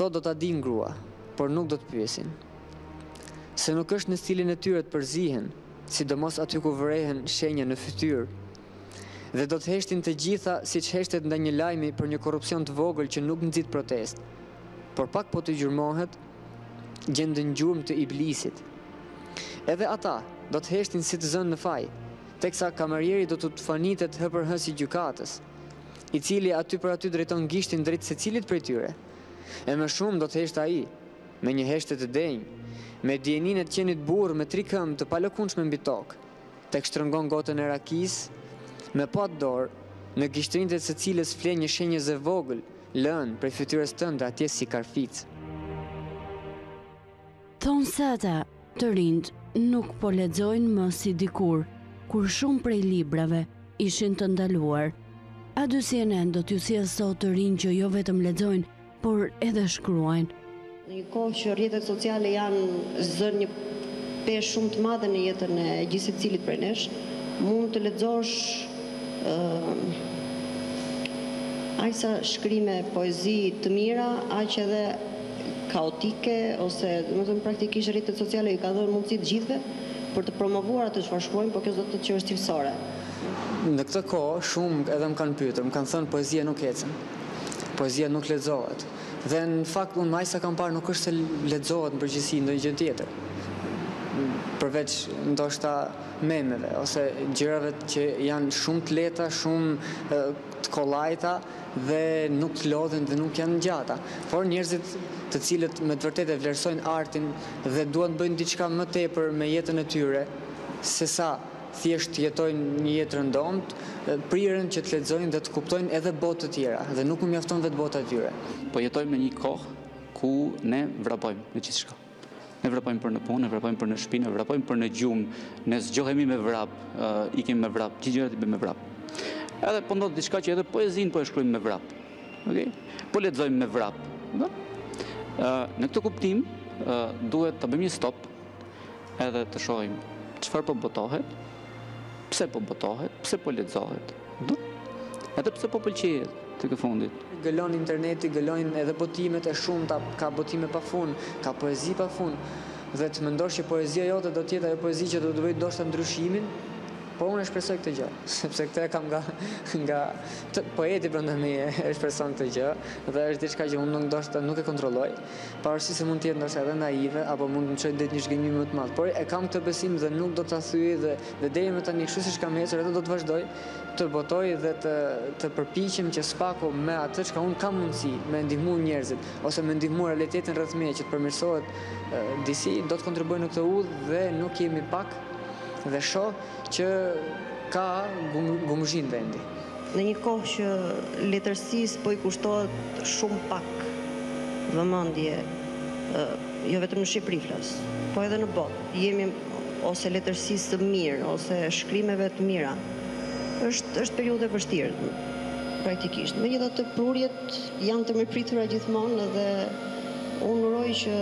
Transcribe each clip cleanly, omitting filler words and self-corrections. Ato do ta din grua, por nuk do të pyesin. Se nuk është në stilin e tyre të përzihen, sidomos aty ku vërehen shenja në fytyrë, dhe do të heshtin të gjitha siç heshtet ndaj një lajmi për një korrupsion të vogël që nuk nxit protest, por pak po të gjurmohet, gjendën gjurmë të iblisit. Edhe ata do të heshtin si të zënë në faj, teksa kamerieri do të fanitet hë për hë si gjykatës, I cili aty për aty drejton gishtin drejt secilit prej tyre. E më shumë do të heshtë ai, me një heshtë të denjë, me dijenin e të qenit burr me tri këmbë të palëkundshme mbi tokë, tek shtrëngon gotën e rakis, me pat dorë, në gishtrinjtë të secilës flen një shenjë e vogël, lënë prej fytyrës tënde atje si karfic. Thonë se ata, të rinjt, nuk po lexojnë më si dikur, kur shumë prej librave ishin të ndaluar. A dy CNN do t'ju sjellë sot të rinj që jo vetëm lexojnë, por edhe shkruajnë. Në kohë që rrjetet sociale janë zënë një peshë shumë të madhe në jetën e gjithë secilit prej nesh, mund të lexosh ajsa shkrime poezi të mira, aq edhe kaotike ose domethënë praktikisht rrjetet sociale I ka dhënë mundësi të gjithëve për të promovuar atë çfarë shkruajnë, por kjo do të thotë që është cilësore. Në këtë kohë shumë edhe më kanë pyetur, më kanë thënë poezia nuk ecën. Poezia nuk lexohet. Dhe në fakt unë ajsa kam parë nuk është se lexohet në përgjithësi ndonjë gjë tjetër. Përveç ndoshta memeve ose gjërave që janë shumë të lehta, shumë të kollajta dhe nuk të lodhen dhe nuk janë ngjata. Por njerëzit të cilët me të vërtetë vlerësojnë artin dhe duan të bëjnë diçka më tepër me jetën e tyre, sesa thjesht të jetojnë një jetë rëndomt, prirën që të lexojnë dhe të kuptojnë edhe botë të tjera, dhe nuk u mjafton vetë bota e tyre. Po jetojmë në një kohë ku ne vrapojmë në gjithçka. Ne vrapojmë për në punë, ne vrapojmë për në shtëpi, ne vrapojmë për në gjumë, ne zgjohemi me vrap, ikim me vrap, gjithë gjërat I bëjmë me vrap. Edhe po ndodh diçka që edhe poezinë po e shkruajmë me vrap. Okej? Po lexojmë me vrap, do? Në këtë kuptim, duhet ta bëjmë një stop edhe të shohim çfarë po botohet, pse po botohet, pse po lexohet, do? Edhe pse po pëlqejet. Të këfundit. Gëllon interneti, gëllon edhe botimet e shumta, ka botime pa fund, ka poezi pa fund, dhe të mendosh që poezia jote do të jetë ajo poezi që do të bëjë ndoshta ndryshimin, po unë shpresoj këtë gjë, sepse këtë e kam nga poeti brenda meje, e shpreson këtë gjë, dhe është diçka që unë ndoshta nuk e kontrolloj, pavarësisht se mund të jetë ndoshta edhe naive apo mund të më çojë një zhgënjim më të madh, por e kam këtë besim dhe nuk do ta thyej dhe deri më tani, kështu siç kam ecur, edhe do të vazhdoj të botoj dhe të përpiqem që spaku me atë çka unë kam mundësi, me ndihmu njerëzit ose me ndihmu realitetin rreth meje që të përmirësohet disi, do të kontribuoj në këtë udhë dhe nuk jemi pak. Dhe shoh që ka gumëzhin vendi. Në një kohë që letërsisë po I kushtohet shumë pak vëmendje, jo vetëm në Shqipëri flas, po edhe në botë. Jemi ose letërsisë të mirë, ose shkrimeve të mira. Është periudhë e vështirë praktikisht. Megjithatë prurjet janë të mirëpritura gjithmonë dhe unë uroj që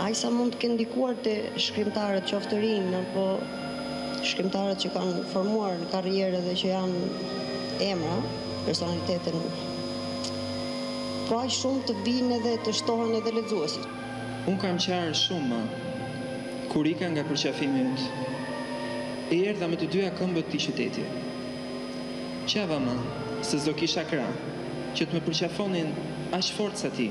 ajsa mund të kenë ndikuar te shkrimtarët qoftë të rinj apo shkrimtarët që kanë formuar në karrierë dhe që janë emra, personalitetin. Po aq shumë të vinë edhe të shtohen edhe lexuesit. Unë kam qarë shumë kur ika nga përqafimi yt. E erdha me të dyja këmbët të qytetit. Qava më, se s'do kisha krah, që të më përqafonin aq fort sa ti.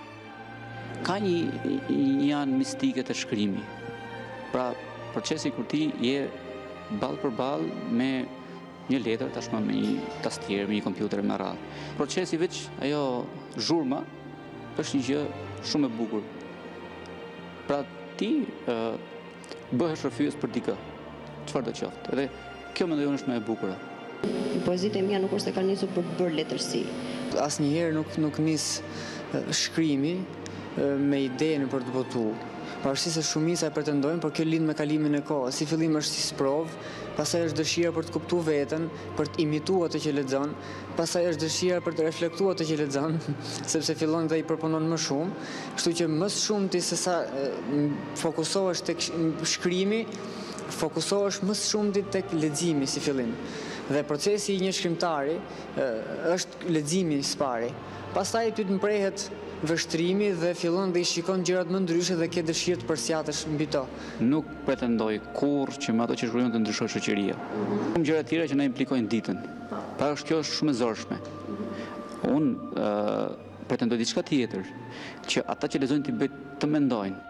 Ka një anë mistike të shkrimi. Pra, procesi kur ti je ball për ball me një letër, tashmë me një tastier, me një kompjuter me radhë. Procesi veç ajo zhurma është një gjë shumë e bukur. Pra ti bëhesh rrëfyes për dikë, çfarë do qoftë. Edhe kjo mendoj unë është më e bukur. Poezitë e mia nuk është se kanë nisur për bërë letërsi. Asnjëherë nuk nis shkrimi me idenë për të botu. Pavarësisht se shumica e pretendojnë, por kjo lind me kalimin e kohës. Si fillim është si sprovë, pastaj është dëshira për të kuptuar veten, për të imituar atë që lexon, pastaj është dëshira për të reflektuar atë që lexon, sepse fillon dhe i proponon më shumë, kështu që më shumë ti se sa fokusohesh tek shkrimi, fokusohesh më shumë ti tek leximi si fillim. Dhe procesi I një shkrimtari është leximi së pari. Pastaj ty të mprehet vështrimi dhe fillon dhe I shikon gjërat më ndryshe dhe ke dëshirë të përsjatesh mbi to. Nuk pretendoj kurrë që me ato që shkruajmë të ndryshojë shoqëria. Shumë gjëra të tjera që na implikojnë ditën. Pra kjo është shumë e zorshme. Unë pretendoj diçka tjetër, që ata që lexojnë të bëjnë të mendojnë.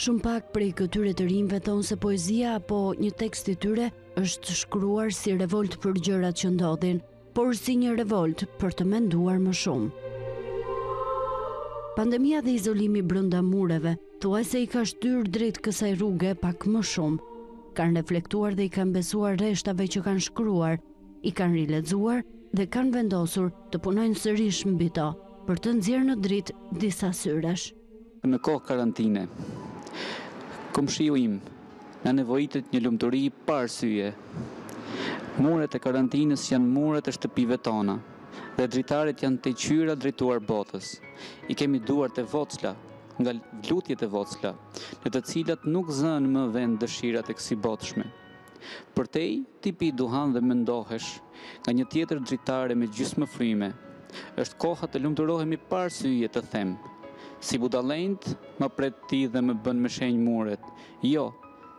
Shumë pak prej këtyre të rinjve thonë se poezia apo një tekst I tyre është shkruar si revolt për gjërat që ndodhin, por si një revolt për të menduar më shumë. Pandemia dhe izolimi brënda mureve, thuajse I ka shtyr drejt kësaj rruge pak më shumë. Kanë reflektuar dhe I kanë besuar reshtave që kanë shkruar, I kanë rilexuar dhe kanë vendosur të punojnë sërish mbi to për të nxjerrë në dritë disa syresh. Në kohë karantine, komshiu im na nevojitet një lumturi pa arsye. Muret e karantinës janë muret e shtëpive tona. Dhe dritarit janë të qyra drituar botës. I kemi duart e vocla, nga lutjet e vocla, në të cilat nuk zënë më vend dëshirat e kësi botëshme. Për tej, tipi I duhan dhe mendohesh, nga një tjetër dritare me gjysmë fryme, është koha të lumturohemi parsyje të them. Si budalend, më pret ti dhe më bën me shenjë muret. Jo,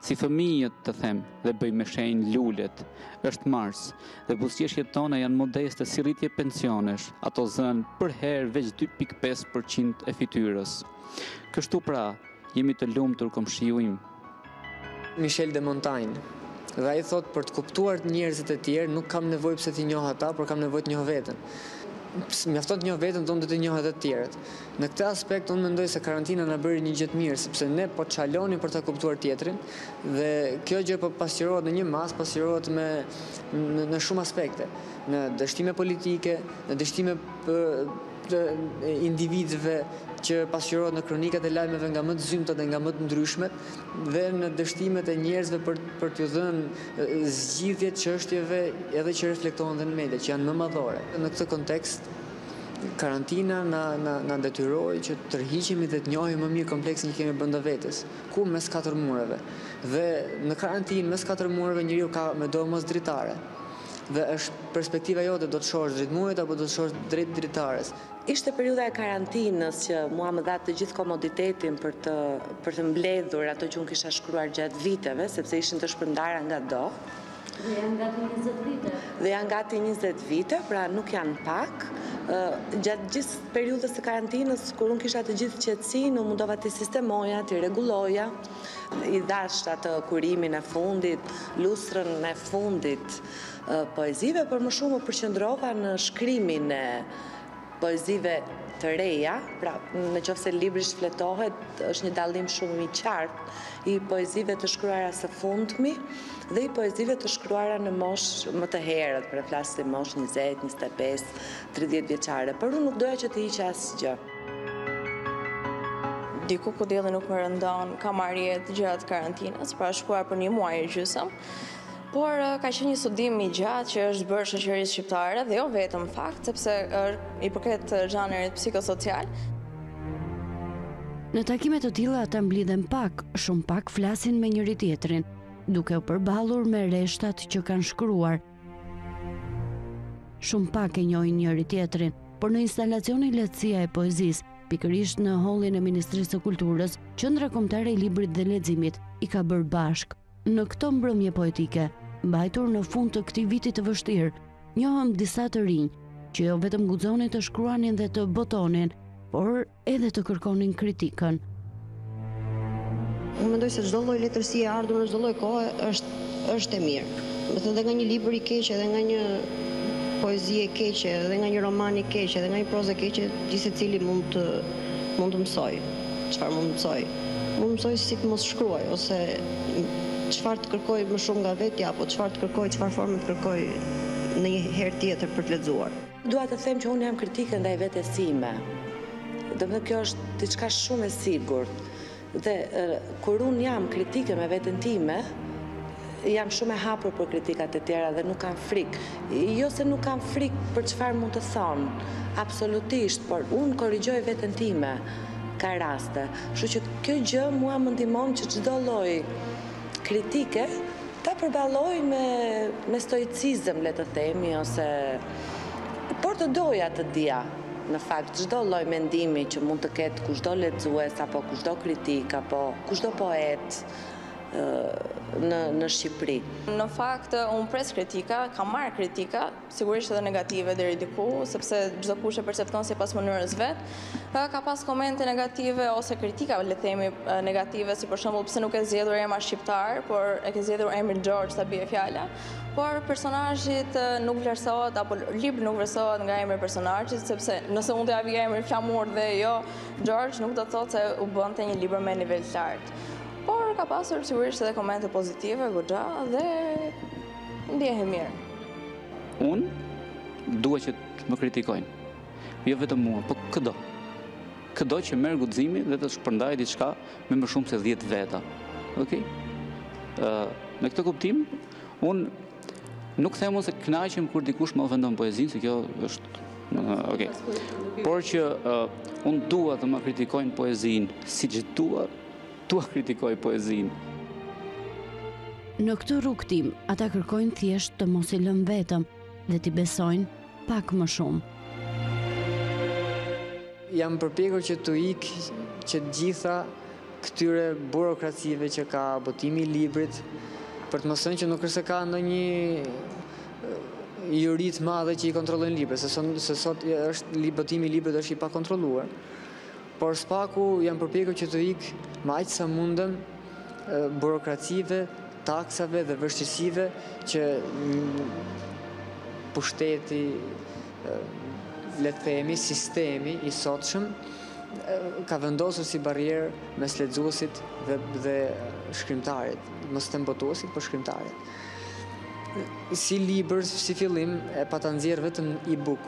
si fëmijët të them dhe bëj me shenjë lulet, është mars, dhe buzëqeshjet tona janë modeste si rritje pensionesh, ato zënë për herë veç 2.5% e fityrës. Kështu pra, jemi të lumtur komshiu im. Michel de Montaigne, dhe ai thot për të kuptuar njerëzit e tjerë nuk kam nevojë pse t'i njoh ata, por kam nevojë të njoh veten. Mjafton të njoh veten, do të njoh edhe të tjerët. Në këtë aspekt unë mendoj se karantina na bëri një gjë të mirë, sepse ne po çalonim për ta kuptuar tjetrin dhe kjo gjë po pasqyrohet në një masë, pasqyrohet në shumë aspekte, në dështime politike, në dështime të individëve që pasqyrohet në kronikat e lajmeve nga më të zymtat dhe nga më të ndryshmet dhe në dështimet e njerëzve për t'u dhënë zgjidhje çështjeve edhe që reflektohen në media, që janë më madhore. Në këtë kontekst, karantina na detyroi që të tërhiqemi dhe të njohim më mirë kompleksin që kemi brenda vetes, ku mes katër mureve. Dhe në karantinë mes katër mureve njeriu ka me domos dritare. Dhe është perspektiva jote do të shohësh drejt murit apo do të shohësh drejt dritares. Ishte periudha e karantinës që mua më dha të gjithë komoditetin për të mbledhur ato që unë kisha shkruar gjatë viteve, sepse ishin të shpërndara nga do. Dhe janë gati 20 vite. Dhe janë gati 20 vite, pra nuk janë pak. Gjatë gjithë periudhës së karantinës, kur unë kisha të gjithë qetësinë, unë mundova të sistemoja, të rregulloja, I dash atë kurimin e fundit, lustrën e fundit poezive, por më shumë u përqendrova në shkrimin e poezive të reja, pra nëse libri shfletohet, është një dallim shumë I qartë I poezive të shkruara së fundmi dhe I poezive të shkruara në moshë më të herët, pra flasim moshë 20, 25, 30 vjeçare, por unë nuk doja që të hiqja asgjë. Diku ku dielli nuk më rëndon, kam arritur të gjërat karantinës, pra shkruar për një muaj e gjysmë. Por ka qenë një studim I gjatë që është bërë shoqërisë shqiptare dhe jo vetëm fakt, sepse I përket zhanrit psikosocial. Në takime të tilla ata mblidhen pak, shumë pak flasin me njëri tjetrin, duke u përballur me rreshtat që kanë shkruar. Shumë pak e njohin njëri tjetrin, por në instalacionin Lehtësia e Poezisë, pikërisht në hollin e Ministrisë së Kulturës, Qendra Kombëtare e Librit dhe Leximit I ka bërë bashk. Në këtë mbrëmje poetike, mbajtur në fund të këtij viti të vështirë, njohëm disa të rinj që jo vetëm guxonin të shkruanin dhe të botonin, por edhe të kërkonin kritikën. Unë mendoj se çdo lloj letërsie e ardhur në çdo lloj kohe është e mirë. Do të thotë nga një libër I keq edhe nga një poezi e keq edhe nga një roman I keq edhe nga një prozë e keq, gjithsecili mund të mësojë. Çfarë mund të mësojë? Mund të mësojë si të mos shkruaj ose çfarë të kërkoj më shumë nga vetja apo çfarë të kërkoj, çfarë forme të kërkoj në një herë tjetër për të lexuar. Dua të them që unë jam kritike ndaj vetes time. Domethënë kjo është diçka shumë e sigurt. Dhe kur un jam kritike me veten time, jam shumë e hapur për kritikat e tjera dhe nuk kam frikë. Jo se nuk kam frikë për çfarë mund të thonë, absolutisht, por un korrigjoj veten time ka raste. Kështu që kjo gjë mua më ndihmon që çdo lloj kritike ta përballoj me stoicizëm, le të themi, ose por të doja të dia. Në fakt, çdo lloj mendimi që mund të ketë kushdo lexues apo kushdo kritik apo kushdo poet në Shqipëri. Në fakt, unë pres kritika, kam marrë kritika, sigurisht edhe negative deri diku, sepse çdo kush e percepton sipas mënyrës vet. Ka pas komente negative ose kritika, le të themi, negative, si për shembull, pse nuk e zgjedhur emra shqiptar, por e ke zgjedhur emrin George, sa bie fjala. Por personazhit nuk vlerësohet apo libri nuk vlerësohet nga emri i personazhit, sepse nëse unë do ja vija emrin Flamur dhe jo George, nuk do të thotë se u bënte një libër me nivel të lartë. Por ka pasur sigurisht edhe komente pozitive, goxha, dhe ndjehem mirë. Unë dua që të më kritikojnë. Jo vetëm mua, por çdo. Çdo që merr guximin dhe të shpërndaj diçka me më shumë se 10 veta. Okej? Me këtë kuptim, unë nuk them se kënaqem kur dikush më ofendon poezinë, se kjo është, okej. Por që unë dua të më kritikojnë poezinë, siç dua tua kritikoj poezinë. Në këtë rrugtim, ata kërkojnë thjesht të mos i lënë vetëm dhe t'i besojnë pak më shumë. Jam përpjekur që të ik që gjitha këtyre burokracive që ka botimi i librit, për të mësojnë që nuk është se ka ndonjë jurid madhe që i kontrollojnë librin, se sot botimi i librit është i pakontrolluar. Por spaku jam përpjekur që të ik me aq sa mundem burokracive, taksave dhe vështirësive që pushteti, le të themi, sistemi i sotshëm ka vendosur si barrierë mes lexuesit dhe shkrimtarit, mos të mbotuesit, por shkrimtarit. Si libër, si fillim e pata nxjerr vetëm e-book,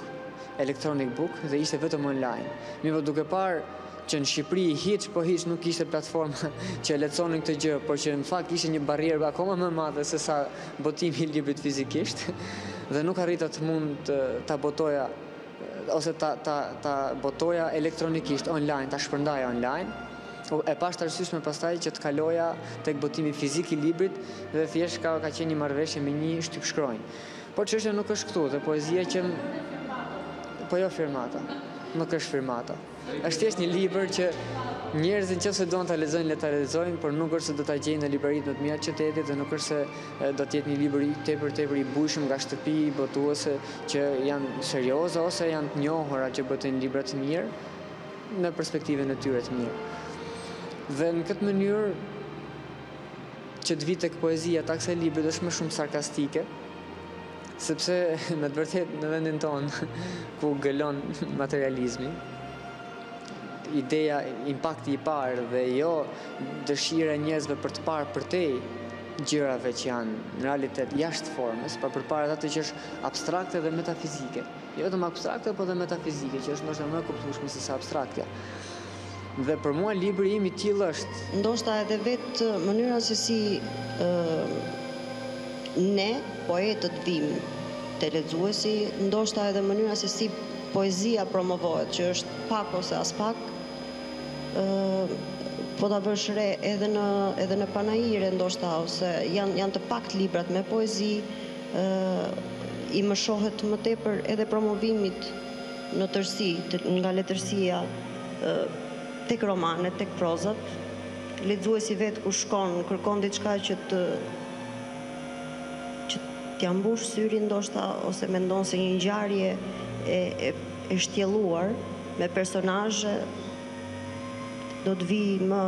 electronic book, dhe ishte vetëm online. Mirë, duke parë që në Shqipëri hiç po hiç nuk ishte platforma që e leconin këtë gjë, por që në fakt ishte një barrierë akoma më madhe se sa botimi i librit fizikisht, dhe nuk arrita të mund ta botoja ose ta botoja elektronikisht online, ta shpërndaja online. E pash të arsyeshme pastaj që të kaloja tek botimi fizik i librit dhe thjesht ka qenë një marrëveshje me një shtypshkronjë. Por çështja nuk është këtu, dhe poezia që po jo firmata. Nuk është firmata. Është thjesht një libër që njerëzit nëse duan ta lexojnë, le ta lexojnë, por nuk është se do ta gjejnë në libraritë më të mira të qytetit dhe nuk është se do të jetë një libër tepër i bujshëm nga shtëpi botuese që janë serioze ose janë të njohura që bëjnë libra të mirë në perspektivën e tyre të mirë. Dhe në këtë mënyrë që të vi tek poezia, taksa e librit është më shumë sarkastike, sepse në të vërtetë në vendin tonë ku gëlon materializmi, ideja, impakti i parë dhe jo dëshira e njerëzve për të parë përtej gjërave që janë në realitet jashtë formës, por përpara ato që është abstrakte dhe metafizike. Jo vetëm abstrakte, por dhe metafizike, që është ndoshta më e kuptueshme se sa abstraktja. Dhe për mua libri im i tillë është. Ndoshta edhe vetë mënyra se si ne poetët vim te lexuesi, ndoshta edhe mënyra se si poezia promovohet, që është pak ose as pak, po ta vësh re edhe në panajire ndoshta, ose janë të pakt librat me poezi, i më shohet më tepër edhe promovimit në tërësi, nga letërsia tek romanet, tek prozat. Lexuesi vet ku shkon, kërkon diçka që t'ia mbush syrin ndoshta, ose mendon se një ngjarje e shtjelluar me personazhe do të vi më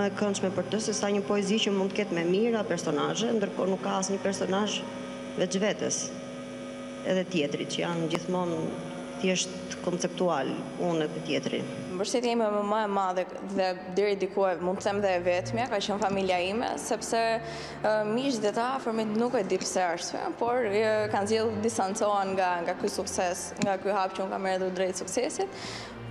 e këndshme për të se sa një poezi që mund të ketë me mira personazhe, ndërkohë nuk ka asnjë personazh veç vetes. Edhe tjetrit që janë gjithmonë thjesht konceptual, unë e tjetri. Mbështetja ime më e madhe dhe deri diku mund të them dhe e vetmja ka qenë familja ime, sepse miqtë dhe të afërmit nuk e di pse arsye, por kanë zgjedhur distancohen nga ky sukses, nga ky hap që unë kam marrë drejt suksesit.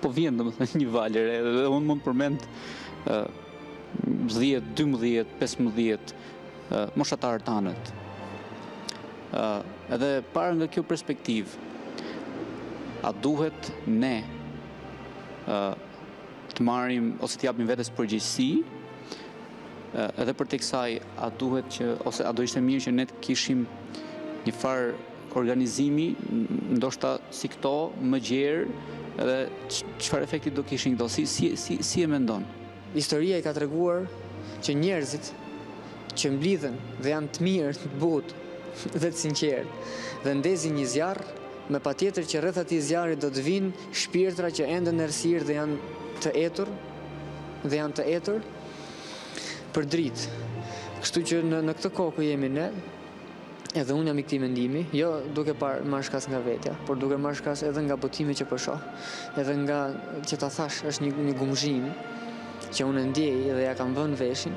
po vjen domethënë një val e re, dhe unë mund të përmend 10, 12, 15 moshatarë tanët. Edhe para nga kjo perspektivë, a duhet ne të marrim ose të japim vetes përgjegjësi, edhe për tek saj, a duhet që ose a do ishte mirë që ne të kishim një farë organizimi, ndoshta si këto, më gjerë, edhe çfarë efekti do kishin këto, si e mendon? Historia i ka treguar që njerëzit që mblidhen dhe janë të mirë, të butë dhe të sinqertë, dhe ndezin një zjarr, me patjetër që rreth atij zjarrit do të vinë shpirtra që ende në errësirë dhe janë të etur për dritë. Kështu që në këtë kohë ku jemi ne, edhe unë jam i këtij mendimi, jo duke marrë shkas nga vetja, por duke marrë shkas edhe nga botimi që po shoh, edhe nga që ta thash, është një gumëzhim që unë ndjej dhe ja kam vënë veshin,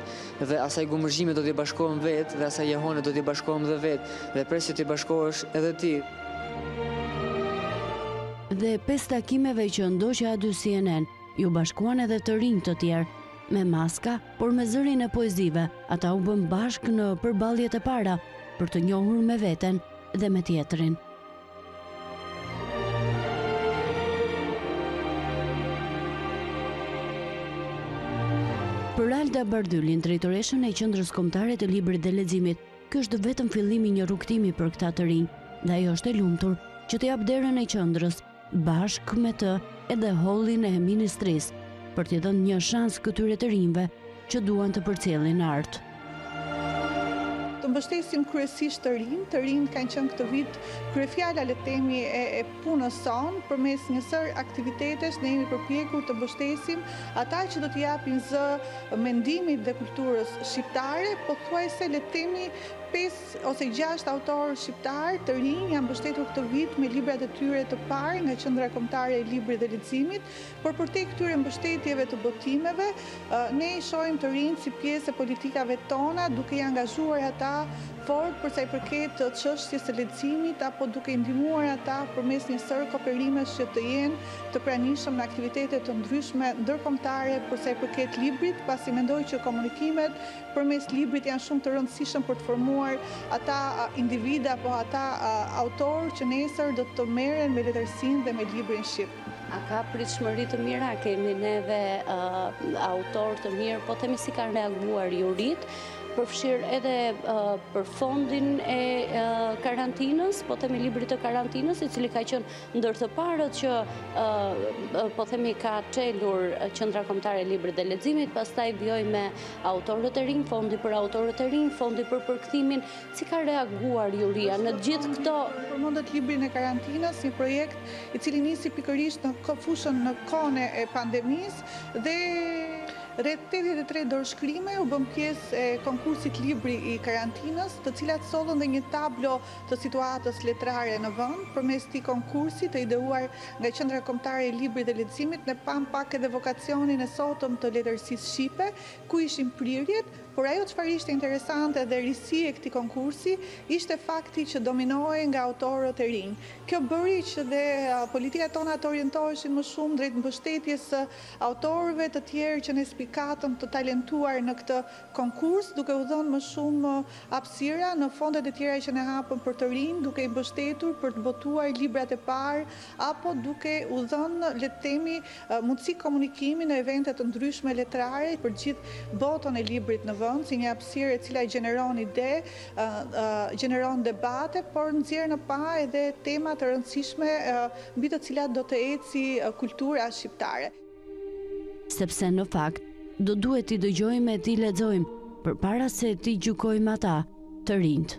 dhe asaj gumëzhimi do t'i bashkohem vetë, dhe asaj jehone do t'i bashkohem dhe vetë, dhe pres që t'i bashkohesh edhe ti. Dhe 5 takimeve që ndoqja aty CNN, ju bashkuan edhe të rinj të tjerë, me maska, por me zërin e poezive, ata u bën bashk në përballjet e para, për të njohur me veten dhe me tjetrin. Peralda Bardylin, drejtoreshën e Qendrës Kombëtare të Librit dhe Leximit, ky është vetëm fillimi i një rrugtimi për këta të rinj, dhe ajo është e lumtur që të jap derën e qendrës, bashkë me të edhe hollin e ministrisë, për t'i dhënë një shans këtyre të rinjve që duan të përcjellin art. Të mbështesim kryesisht të rinjt kanë qenë këtë vit kryefjala le të themi e punës sonë, përmes një sër aktivitetesh ne jemi përpjekur të mbështesim ata që do t'i japin zë mendimit dhe kulturës shqiptare, pothuajse le të themi 5 ose 6 autorë shqiptarë të rinj janë mbështetur këtë vit me librat e tyre të parë nga Qendra Kombëtare e Librit dhe Leximit, por për te këtyre mbështetjeve të botimeve, ne i shohim të rinj si pjesë e politikave tona, duke i angazhuar ata fort përsa i përket të çështjes së leximit apo duke ndihmuar ata përmes një sër kooperimesh që të jenë të pranishëm në aktivitete të ndryshme ndërkombëtare përsa i përket librit, pasi mendoj që komunikimet përmes librit janë shumë të rëndësishëm për të formuar ata individa apo ata autorë që nesër do të merren me letërsinë dhe me librin shqip. A ka pritshmëri të mira, kemi neve autorë të mirë, po themi si kanë reaguar jurit, përfshirë edhe për fondin e karantinës, po themi librit të karantinës, i cili ka qenë ndër të parët që po themi ka çelur Qendra Kombëtare e Librit dhe Leximit, pastaj vjoi me autorët e rinj, fondi për autorët e rinj, fondi për përkthimin, si ka reaguar juria në gjithë këto? Përmendet librin e karantinës, një projekt i cili nisi pikërisht në fushën në kohën e pandemisë dhe rreth 83 dorëshkrime u bën pjesë e konkursit libri i karantinës, të cilat sollën dhe një tablo të situatës letrare në vend. Përmes këtij konkursi të ideuar nga Qendra Kombëtare e Librit dhe Leximit, ne pam pak edhe vokacionin e sotëm të letërsisë shqipe, ku ishin prirjet, por ajo çfarë ishte interesante dhe risia e këtij konkursi ishte fakti që dominohej nga autorët e rinj. Kjo bëri që dhe politikat tona të orientoheshin më shumë drejt mbështetjes së autorëve të tjerë që ne katëm të talentuar në këtë konkurs, duke u dhënë më shumë hapësira në fondet e tjera që ne hapëm për të rinj, duke i mbështetur për të botuar librat e parë, apo duke u dhënë, le të themi, mundësi komunikimi në evente të ndryshme letrare për gjithë botën e librit në vend, si një hapësirë e cila gjeneron ide, gjeneron debate, por nxjerr në pa edhe tema të rëndësishme mbi të cilat do të eci kultura shqiptare. Sepse në fakt do duhet t'i dëgjojmë e t'i lexojmë, përpara se t'i gjykojmë ata të rinjt.